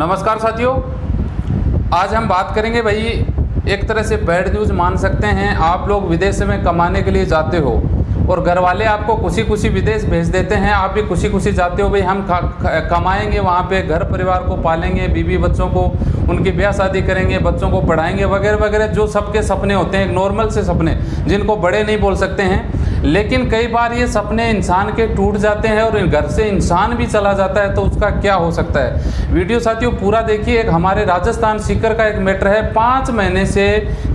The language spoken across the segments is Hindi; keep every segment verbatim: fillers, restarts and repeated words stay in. नमस्कार साथियों, आज हम बात करेंगे भाई एक तरह से बैड न्यूज़ मान सकते हैं। आप लोग विदेश में कमाने के लिए जाते हो और घर वाले आपको खुशी खुशी विदेश भेज देते हैं, आप भी खुशी खुशी जाते हो भाई हम कमाएंगे, वहाँ पे घर परिवार को पालेंगे, बीवी बच्चों को उनकी ब्याह शादी करेंगे, बच्चों को पढ़ाएंगे वगैरह वगैरह, जो सबके सपने होते हैं, नॉर्मल से सपने जिनको बड़े नहीं बोल सकते हैं। लेकिन कई बार ये सपने इंसान के टूट जाते हैं और घर से इंसान भी चला जाता है, तो उसका क्या हो सकता है। वीडियो साथियों पूरा देखिए। एक हमारे राजस्थान सीकर का एक मैटर है, पाँच महीने से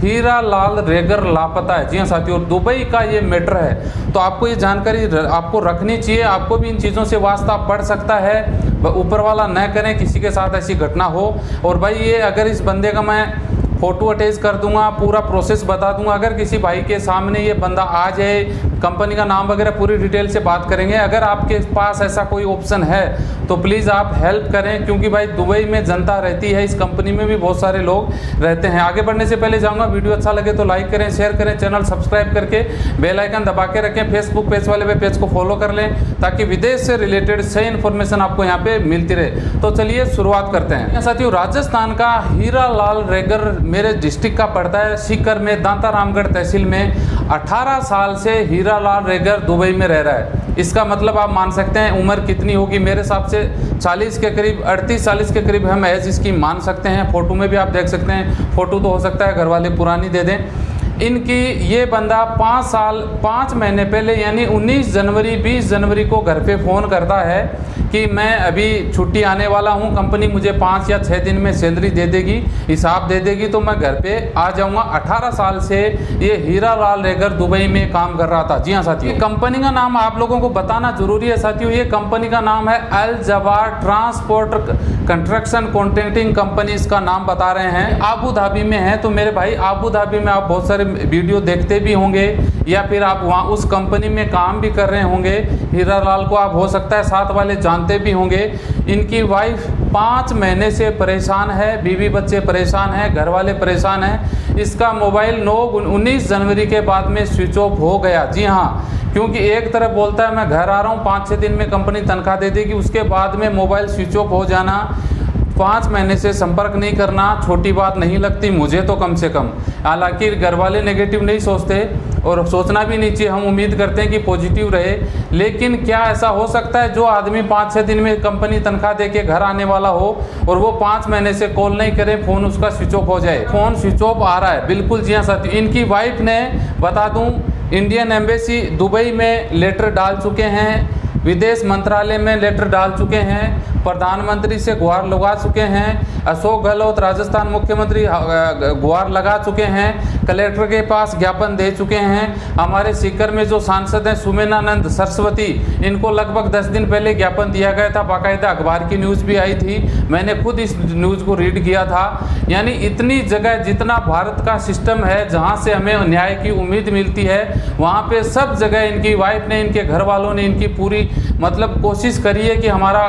हीरा लाल रेगर लापता है। जी हाँ साथियों, दुबई का ये मैटर है, तो आपको ये जानकारी आपको रखनी चाहिए। आपको भी इन चीज़ों से वास्ता पड़ सकता है, ऊपर वाला न करें किसी के साथ ऐसी घटना हो। और भाई ये अगर इस बंदे का मैं फ़ोटो अटैच कर दूंगा, पूरा प्रोसेस बता दूंगा। अगर किसी भाई के सामने ये बंदा आ जाए, कंपनी का नाम वगैरह पूरी डिटेल से बात करेंगे। अगर आपके पास ऐसा कोई ऑप्शन है तो प्लीज़ आप हेल्प करें, क्योंकि भाई दुबई में जनता रहती है, इस कंपनी में भी बहुत सारे लोग रहते हैं। आगे बढ़ने से पहले जाऊंगा, वीडियो अच्छा लगे तो लाइक करें, शेयर करें, चैनल सब्सक्राइब करके बेल आइकन दबा के रखें। फेसबुक पेज वाले पे पेज को फॉलो कर लें ताकि विदेश से रिलेटेड सही इन्फॉर्मेशन आपको यहाँ पर मिलती रहे। तो चलिए शुरुआत करते हैं साथियों। राजस्थान का हीरा लाल रेगर मेरे डिस्ट्रिक्ट का पड़ता है, सीकर में दांतारामगढ़ तहसील में। अठारह साल से हीरा लाल रेगर दुबई में रह रहा है। इसका मतलब आप मान सकते हैं उम्र कितनी होगी, मेरे हिसाब से चालीस के करीब, अड़तीस चालीस के करीब हम एज इसकी मान सकते हैं। फ़ोटो में भी आप देख सकते हैं, फ़ोटो तो हो सकता है घर वाले पुरानी दे दें इनकी। ये बंदा पाँच साल पाँच महीने पहले यानी उन्नीस जनवरी बीस जनवरी को घर पे फ़ोन करता है कि मैं अभी छुट्टी आने वाला हूँ, कंपनी मुझे पाँच या छः दिन में सैलरी दे देगी, हिसाब दे देगी, तो मैं घर पे आ जाऊँगा। अठारह साल से ये हीरा लाल रेगर दुबई में काम कर रहा था। जी हाँ साथियों, कंपनी का नाम आप लोगों को बताना ज़रूरी है साथियों। ये कंपनी का नाम है Al अलजवार transport construction contracting company, इसका नाम बता रहे हैं। आबू धाबी में है, तो मेरे भाई आबू धाबी में आप बहुत सारे वीडियो देखते भी होंगे या फिर आप वहाँ उस कंपनी में काम भी कर रहे होंगे। हीरा लाल को आप हो सकता है साथ वाले जानते भी होंगे। इनकी वाइफ पाँच महीने से परेशान है, बीवी बच्चे परेशान हैं, घर वाले परेशान हैं। इसका मोबाइल नौ उन्नीस जनवरी के बाद में स्विच ऑफ हो गया। जी हाँ, क्योंकि एक तरफ बोलता है मैं घर आ रहा हूँ, पाँच छः दिन में कंपनी तनख्वाह दे देगी, उसके बाद में मोबाइल स्विच ऑफ हो जाना, पाँच महीने से संपर्क नहीं करना, छोटी बात नहीं लगती मुझे तो कम से कम। हालांकि घर वाले नेगेटिव नहीं सोचते और सोचना भी नहीं चाहिए, हम उम्मीद करते हैं कि पॉजिटिव रहे। लेकिन क्या ऐसा हो सकता है जो आदमी पाँच छः दिन में कंपनी तनख्वाह दे के घर आने वाला हो और वो पाँच महीने से कॉल नहीं करे, फ़ोन उसका स्विच ऑफ हो जाए। फ़ोन स्विच ऑफ आ रहा है बिल्कुल। जी हाँ साथियों, इनकी वाइफ ने बता दूँ इंडियन एम्बेसी दुबई में लेटर डाल चुके हैं, विदेश मंत्रालय में लेटर डाल चुके हैं, प्रधानमंत्री से गुहार लगा चुके हैं, अशोक गहलोत राजस्थान मुख्यमंत्री गुहार लगा चुके हैं, कलेक्टर के पास ज्ञापन दे चुके हैं। हमारे सीकर में जो सांसद हैं सुमेनानंद सरस्वती, इनको लगभग दस दिन पहले ज्ञापन दिया गया था, बाकायदा अखबार की न्यूज़ भी आई थी, मैंने खुद इस न्यूज़ को रीड किया था। यानी इतनी जगह जितना भारत का सिस्टम है, जहाँ से हमें न्याय की उम्मीद मिलती है, वहाँ पर सब जगह इनकी वाइफ ने, इनके घर वालों ने इनकी पूरी मतलब कोशिश करिए कि हमारा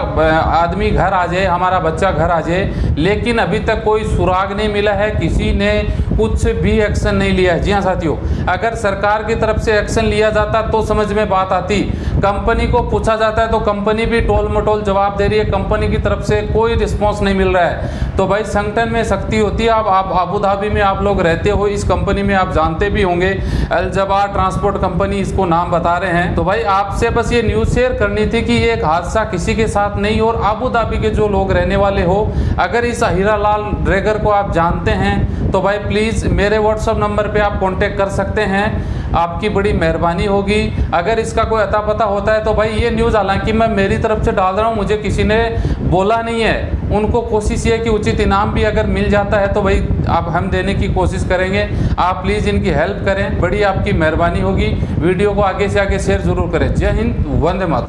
आदमी घर आ जाए, हमारा बच्चा घर आ जाए, लेकिन अभी तक कोई सुराग नहीं मिला है, किसी ने कुछ भी एक्शन नहीं लिया है। जी हाँ साथियों, अगर सरकार की तरफ से एक्शन लिया जाता तो समझ में बात आती। कंपनी को पूछा जाता है तो कंपनी भी टोल मटोल जवाब दे रही है, कंपनी की तरफ से कोई रिस्पॉन्स नहीं मिल रहा है। तो भाई संगठन में शक्ति होती है। आप आबू धाबी में आप लोग रहते हो, इस कंपनी में आप जानते भी होंगे, अलजवार ट्रांसपोर्ट कंपनी इसको नाम बता रहे हैं। तो भाई आपसे बस ये न्यूज़ शेयर करनी थी कि ये एक हादसा किसी के साथ नहीं, और आबू धाबी के जो लोग रहने वाले हो, अगर इस हीरा लाल रेगर को आप जानते हैं तो भाई प्लीज़ मेरे व्हाट्सअप नंबर पर आप कॉन्टेक्ट कर सकते हैं, आपकी बड़ी मेहरबानी होगी। अगर इसका कोई अता पता होता है तो भाई ये न्यूज़ हालांकि मैं मेरी तरफ से डाल रहा हूँ, मुझे किसी ने बोला नहीं है, उनको कोशिश ये कि उचित इनाम भी अगर मिल जाता है तो भाई आप हम देने की कोशिश करेंगे। आप प्लीज़ इनकी हेल्प करें, बड़ी आपकी मेहरबानी होगी। वीडियो को आगे से आगे शेयर ज़रूर करें। जय हिंद, वंदे मातरम।